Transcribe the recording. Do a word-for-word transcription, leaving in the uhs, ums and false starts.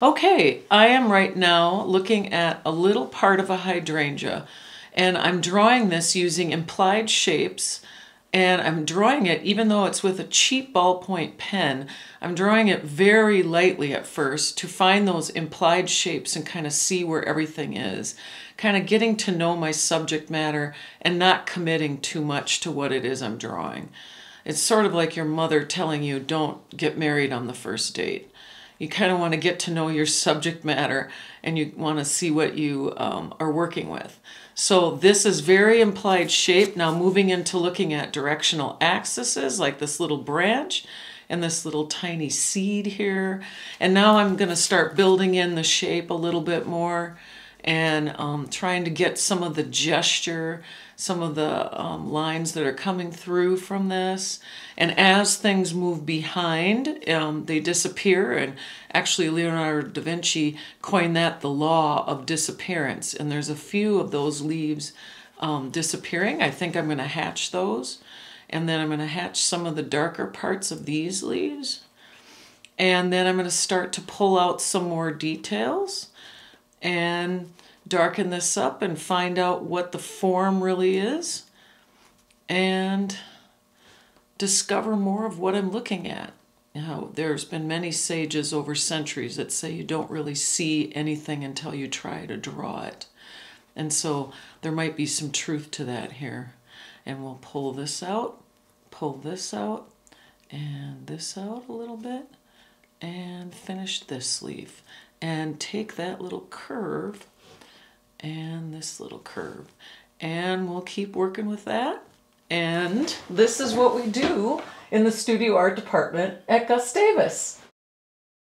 Okay, I am right now looking at a little part of a hydrangea, and I'm drawing this using implied shapes, and I'm drawing it, even though it's with a cheap ballpoint pen, I'm drawing it very lightly at first to find those implied shapes and kind of see where everything is, kind of getting to know my subject matter and not committing too much to what it is I'm drawing. It's sort of like your mother telling you don't get married on the first date. You kind of want to get to know your subject matter and you want to see what you um, are working with. So this is very implied shape. Now moving into looking at directional axes like this little branch and this little tiny seed here. And now I'm going to start building in the shape a little bit more and um, trying to get some of the gesture, some of the um, lines that are coming through from this. And as things move behind, um, they disappear. And actually Leonardo da Vinci coined that the law of disappearance. And there's a few of those leaves um, disappearing. I think I'm gonna hatch those. And then I'm gonna hatch some of the darker parts of these leaves. And then I'm gonna start to pull out some more details and darken this up and find out what the form really is and discover more of what I'm looking at. You know, there's been many sages over centuries that say you don't really see anything until you try to draw it. And so there might be some truth to that here. And we'll pull this out, pull this out, and this out a little bit, and finish this leaf. And take that little curve and this little curve, and we'll keep working with that. And this is what we do in the studio art department at Gustavus.